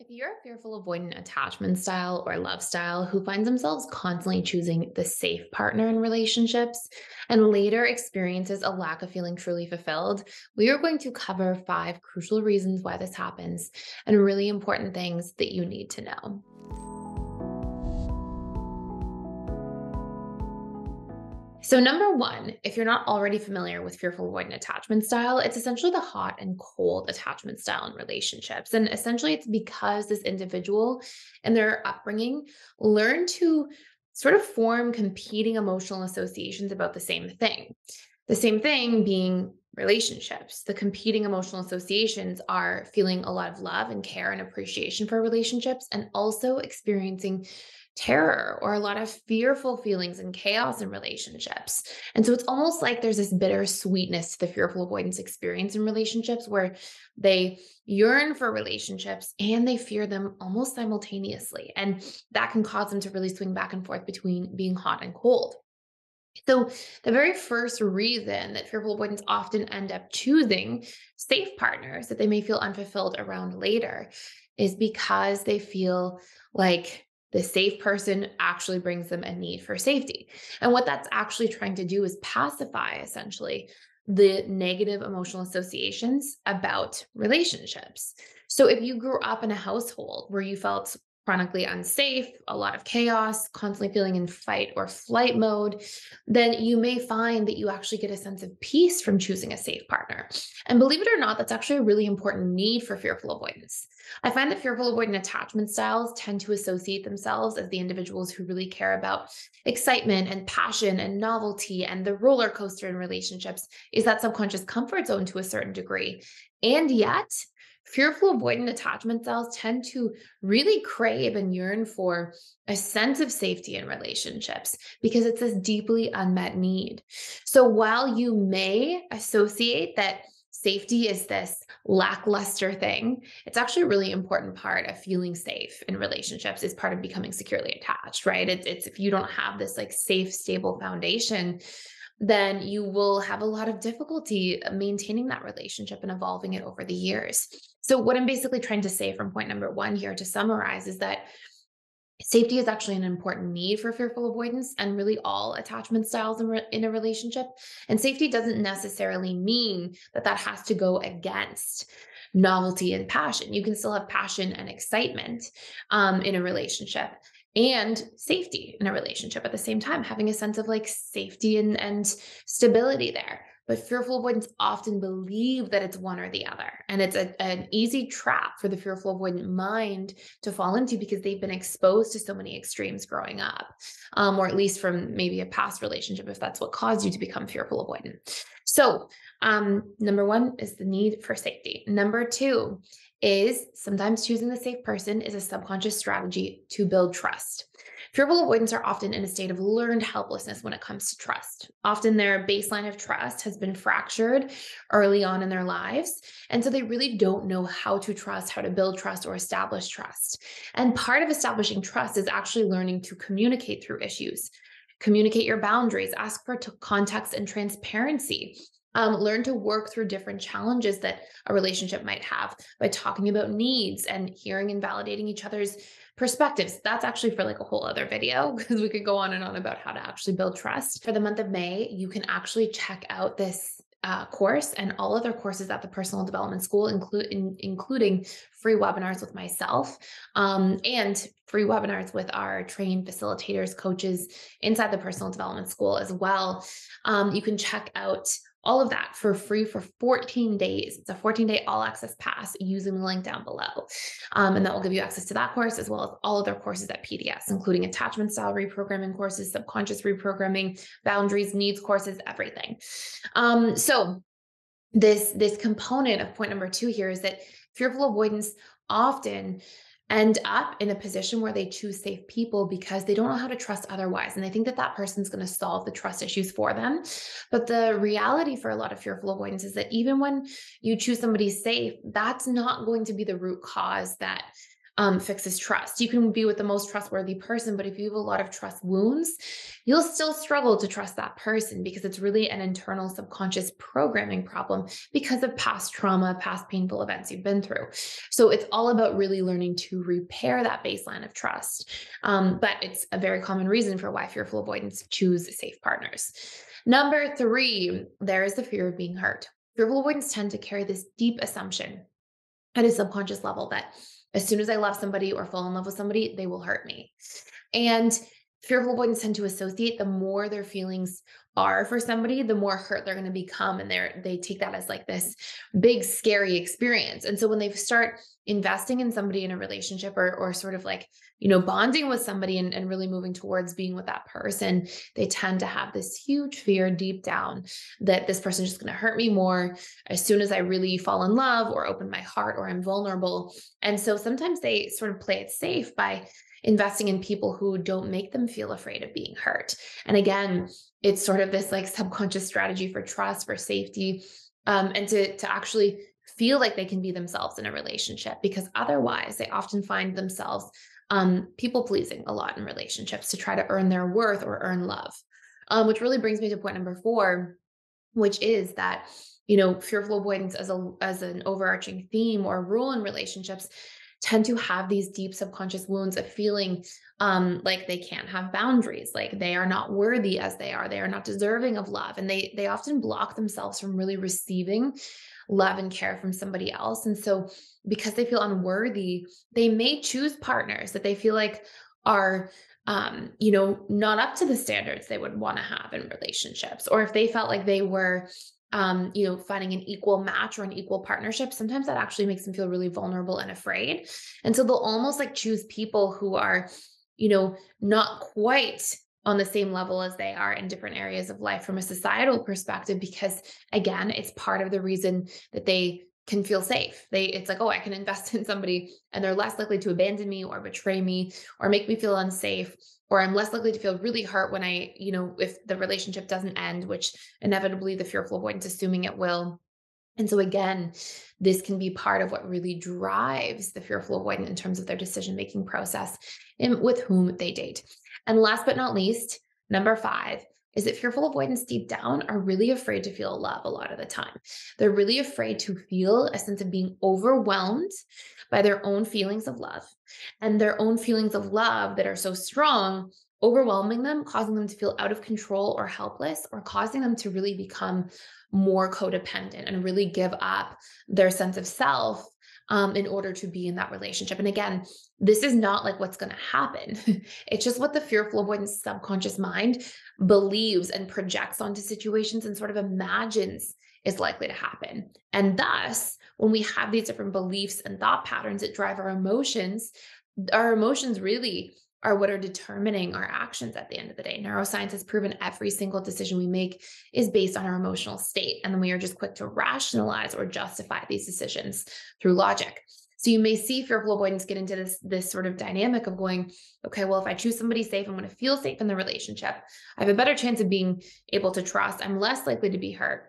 If you're a fearful avoidant attachment style or love style who finds themselves constantly choosing the safe partner in relationships and later experiences a lack of feeling truly fulfilled, we are going to cover 5 crucial reasons why this happens and really important things that you need to know. So number 1, if you're not already familiar with fearful avoidant attachment style, it's essentially the hot and cold attachment style in relationships. And essentially it's because this individual and their upbringing learned to sort of form competing emotional associations about the same thing. The same thing being relationships. The competing emotional associations are feeling a lot of love and care and appreciation for relationships and also experiencing terror or a lot of fearful feelings and chaos in relationships. And so it's almost like there's this bitter sweetness to the fearful avoidance experience in relationships where they yearn for relationships and they fear them almost simultaneously. And that can cause them to really swing back and forth between being hot and cold. So the very first reason that fearful avoidants often end up choosing safe partners that they may feel unfulfilled around later is because they feel like the safe person actually brings them a need for safety. And what that's actually trying to do is pacify, essentially, the negative emotional associations about relationships. So if you grew up in a household where you felt chronically unsafe, a lot of chaos, constantly feeling in fight or flight mode, then you may find that you actually get a sense of peace from choosing a safe partner. And believe it or not, that's actually a really important need for fearful avoidance. I find that fearful avoidant attachment styles tend to associate themselves as the individuals who really care about excitement and passion and novelty, and the roller coaster in relationships is that subconscious comfort zone to a certain degree. And yet, fearful avoidant attachment styles tend to really crave and yearn for a sense of safety in relationships because it's this deeply unmet need. So while you may associate that safety is this lackluster thing, it's actually a really important part of feeling safe in relationships. It's part of becoming securely attached, right? It's if you don't have this like safe, stable foundation, then you will have a lot of difficulty maintaining that relationship and evolving it over the years. So what I'm basically trying to say from point number 1 here to summarize is that safety is actually an important need for fearful avoidance and really all attachment styles in a relationship. And safety doesn't necessarily mean that that has to go against novelty and passion. You can still have passion and excitement in a relationship, and safety in a relationship at the same time, having a sense of like safety and stability there. But fearful avoidants often believe that it's one or the other. And it's an easy trap for the fearful avoidant mind to fall into because they've been exposed to so many extremes growing up, or at least from maybe a past relationship, if that's what caused you to become fearful avoidant. So number 1 is the need for safety. Number 2 is sometimes choosing the safe person is a subconscious strategy to build trust. Fearful avoidants are often in a state of learned helplessness when it comes to trust. Often their baseline of trust has been fractured early on in their lives. And so they really don't know how to trust, how to build trust or establish trust. And part of establishing trust is actually learning to communicate through issues, communicate your boundaries, ask for context and transparency. Learn to work through different challenges that a relationship might have by talking about needs and hearing and validating each other's perspectives. That's actually for like a whole other video because we could go on and on about how to actually build trust. For the month of May, you can actually check out this course and all other courses at the Personal Development School, including free webinars with myself and free webinars with our trained facilitators, coaches inside the Personal Development School as well. You can check out all of that for free for 14 days. It's a 14-day all-access pass using the link down below. And that will give you access to that course as well as all other courses at PDS, including attachment style reprogramming courses, subconscious reprogramming, boundaries, needs courses, everything. So this component of point number 2 here is that fearful avoidance often end up in a position where they choose safe people because they don't know how to trust otherwise. And they think that that person's going to solve the trust issues for them. But the reality for a lot of fearful avoidance is that even when you choose somebody safe, that's not going to be the root cause that fixes trust. You can be with the most trustworthy person, but if you have a lot of trust wounds, you'll still struggle to trust that person because it's really an internal subconscious programming problem because of past trauma, past painful events you've been through. So it's all about really learning to repair that baseline of trust. But it's a very common reason for why fearful avoidance choose safe partners. Number three, there is the fear of being hurt. Fearful avoidance tend to carry this deep assumption at a subconscious level that as soon as I love somebody or fall in love with somebody, they will hurt me. And fearful avoidance tend to associate the more their feelings are for somebody, the more hurt they're going to become. And they take that as like this big, scary experience. And so when they start investing in somebody in a relationship or sort of like, you know, bonding with somebody and really moving towards being with that person, they tend to have this huge fear deep down that this person is just going to hurt me more as soon as I really fall in love or open my heart or I'm vulnerable. And so sometimes they sort of play it safe by investing in people who don't make them feel afraid of being hurt. And again, it's sort of this like subconscious strategy for trust, for safety, and to actually feel like they can be themselves in a relationship, because otherwise they often find themselves people pleasing a lot in relationships to try to earn their worth or earn love, which really brings me to point number four, which is that, you know, fearful avoidance as an overarching theme or rule in relationships tend to have these deep subconscious wounds of feeling like they can't have boundaries, like they are not worthy as they are not deserving of love. And they often block themselves from really receiving love and care from somebody else. And so because they feel unworthy, they may choose partners that they feel like are, you know, not up to the standards they would want to have in relationships. Or if they felt like they were, you know, finding an equal match or an equal partnership, sometimes that actually makes them feel really vulnerable and afraid. And so they'll almost like choose people who are, you know, not quite on the same level as they are in different areas of life from a societal perspective, because again, it's part of the reason that they can feel safe. It's like, oh, I can invest in somebody and they're less likely to abandon me or betray me or make me feel unsafe, or I'm less likely to feel really hurt when I, you know, if the relationship doesn't end, which inevitably the fearful avoidance assuming it will. And so again, this can be part of what really drives the fearful avoidant in terms of their decision-making process and with whom they date. And last but not least, number five, is that fearful avoidance deep down are really afraid to feel love a lot of the time. They're really afraid to feel a sense of being overwhelmed by their own feelings of love, and their own feelings of love that are so strong, overwhelming them, causing them to feel out of control or helpless, or causing them to really become more codependent and really give up their sense of self in order to be in that relationship. And again, this is not like what's going to happen. It's just what the fearful avoidance subconscious mind believes and projects onto situations and sort of imagines is likely to happen. And thus, when we have these different beliefs and thought patterns that drive our emotions really are what are determining our actions at the end of the day. Neuroscience has proven every single decision we make is based on our emotional state. And then we are just quick to rationalize or justify these decisions through logic. So you may see fearful avoidance get into this sort of dynamic of going, okay, well, if I choose somebody safe, I'm going to feel safe in the relationship. I have a better chance of being able to trust. I'm less likely to be hurt.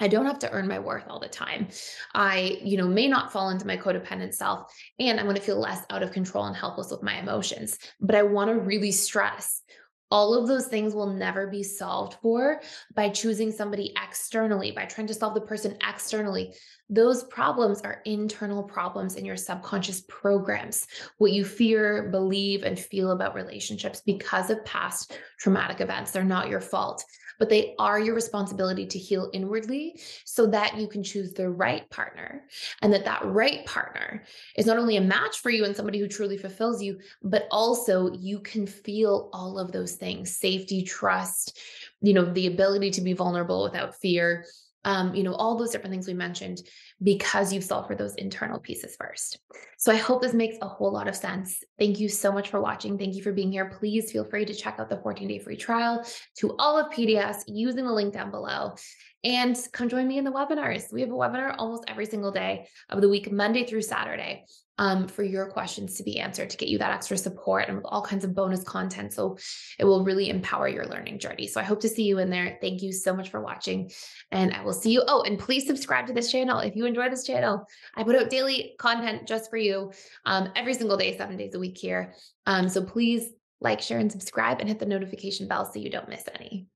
I don't have to earn my worth all the time. I, you know, may not fall into my codependent self, and I'm going to feel less out of control and helpless with my emotions. But I want to really stress all of those things will never be solved for by choosing somebody externally, by trying to solve the person externally. Those problems are internal problems in your subconscious programs, what you fear, believe, and feel about relationships because of past traumatic events. They're not your fault, but they are your responsibility to heal inwardly so that you can choose the right partner, and that right partner is not only a match for you and somebody who truly fulfills you, but also you can feel all of those things: safety, trust, you know, the ability to be vulnerable without fear, you know, all those different things we mentioned, because you've solved for those internal pieces first. So I hope this makes a whole lot of sense. Thank you so much for watching. Thank you for being here. Please feel free to check out the 14-day free trial to all of PDS using the link down below, and come join me in the webinars. We have a webinar almost every single day of the week, Monday through Saturday, for your questions to be answered, to get you that extra support and with all kinds of bonus content. So it will really empower your learning journey. So I hope to see you in there. Thank you so much for watching, and I will see you. Oh, and please subscribe to this channel if you enjoy this channel. I put out daily content just for you every single day, 7 days a week here. So please like, share, and subscribe, and hit the notification bell so you don't miss any.